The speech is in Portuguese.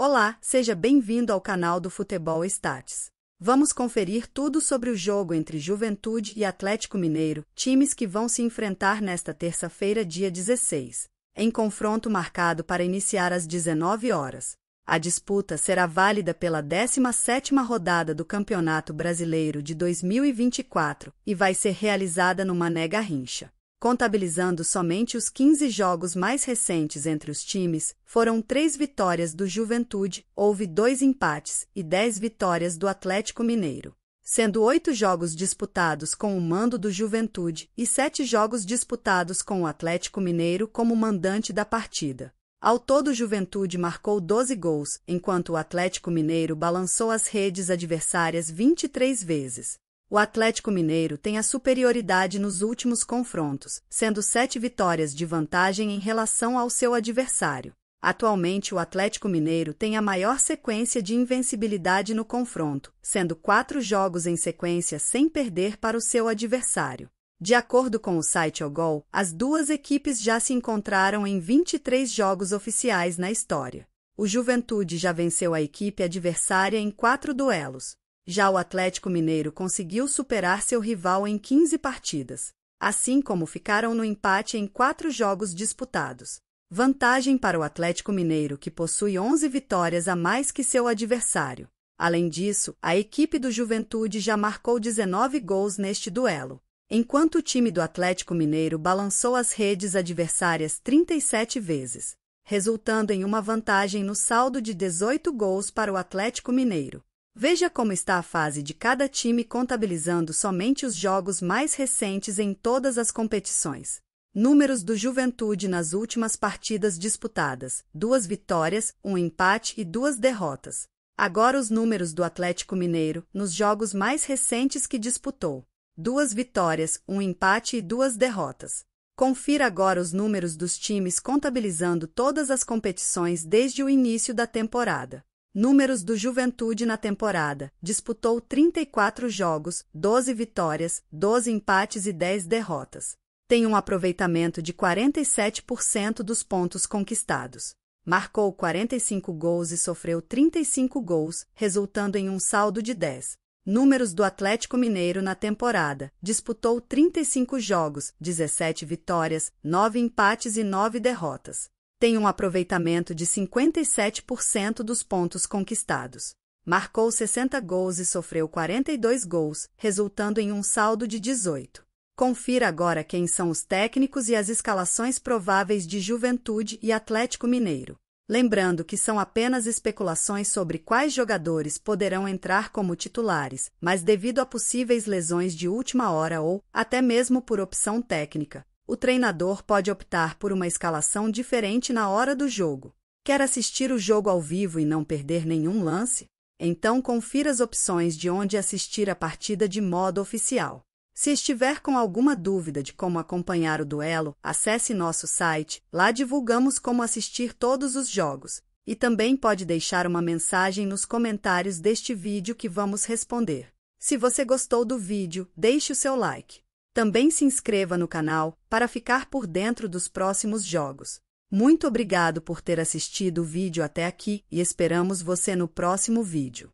Olá, seja bem-vindo ao canal do Futebol Stats. Vamos conferir tudo sobre o jogo entre Juventude e Atlético Mineiro, times que vão se enfrentar nesta terça-feira, dia 16, em confronto marcado para iniciar às 19 horas. A disputa será válida pela 17ª rodada do Campeonato Brasileiro de 2024 e vai ser realizada no Mané Garrincha. Contabilizando somente os 15 jogos mais recentes entre os times, foram 3 vitórias do Juventude, houve 2 empates e 10 vitórias do Atlético Mineiro, sendo 8 jogos disputados com o mando do Juventude e 7 jogos disputados com o Atlético Mineiro como mandante da partida. Ao todo, o Juventude marcou 12 gols, enquanto o Atlético Mineiro balançou as redes adversárias 23 vezes. O Atlético Mineiro tem a superioridade nos últimos confrontos, sendo 7 vitórias de vantagem em relação ao seu adversário. Atualmente, o Atlético Mineiro tem a maior sequência de invencibilidade no confronto, sendo 4 jogos em sequência sem perder para o seu adversário. De acordo com o site OGOL, as duas equipes já se encontraram em 23 jogos oficiais na história. O Juventude já venceu a equipe adversária em 4 duelos. Já o Atlético Mineiro conseguiu superar seu rival em 15 partidas, assim como ficaram no empate em 4 jogos disputados. Vantagem para o Atlético Mineiro, que possui 11 vitórias a mais que seu adversário. Além disso, a equipe do Juventude já marcou 19 gols neste duelo, enquanto o time do Atlético Mineiro balançou as redes adversárias 37 vezes, resultando em uma vantagem no saldo de 18 gols para o Atlético Mineiro. Veja como está a fase de cada time contabilizando somente os jogos mais recentes em todas as competições. Números do Juventude nas últimas partidas disputadas: 2 vitórias, 1 empate e 2 derrotas. Agora os números do Atlético Mineiro nos jogos mais recentes que disputou: 2 vitórias, 1 empate e 2 derrotas. Confira agora os números dos times contabilizando todas as competições desde o início da temporada. Números do Juventude na temporada: disputou 34 jogos, 12 vitórias, 12 empates e 10 derrotas. Tem um aproveitamento de 47% dos pontos conquistados. Marcou 45 gols e sofreu 35 gols, resultando em um saldo de 10. Números do Atlético Mineiro na temporada: disputou 35 jogos, 17 vitórias, 9 empates e 9 derrotas. Tem um aproveitamento de 57% dos pontos conquistados. Marcou 60 gols e sofreu 42 gols, resultando em um saldo de 18. Confira agora quem são os técnicos e as escalações prováveis de Juventude e Atlético Mineiro. Lembrando que são apenas especulações sobre quais jogadores poderão entrar como titulares, mas devido a possíveis lesões de última hora ou, até mesmo por opção técnica, o treinador pode optar por uma escalação diferente na hora do jogo. Quer assistir o jogo ao vivo e não perder nenhum lance? Então confira as opções de onde assistir a partida de modo oficial. Se estiver com alguma dúvida de como acompanhar o duelo, acesse nosso site, lá divulgamos como assistir todos os jogos. E também pode deixar uma mensagem nos comentários deste vídeo que vamos responder. Se você gostou do vídeo, deixe o seu like. Também se inscreva no canal para ficar por dentro dos próximos jogos. Muito obrigado por ter assistido o vídeo até aqui e esperamos você no próximo vídeo.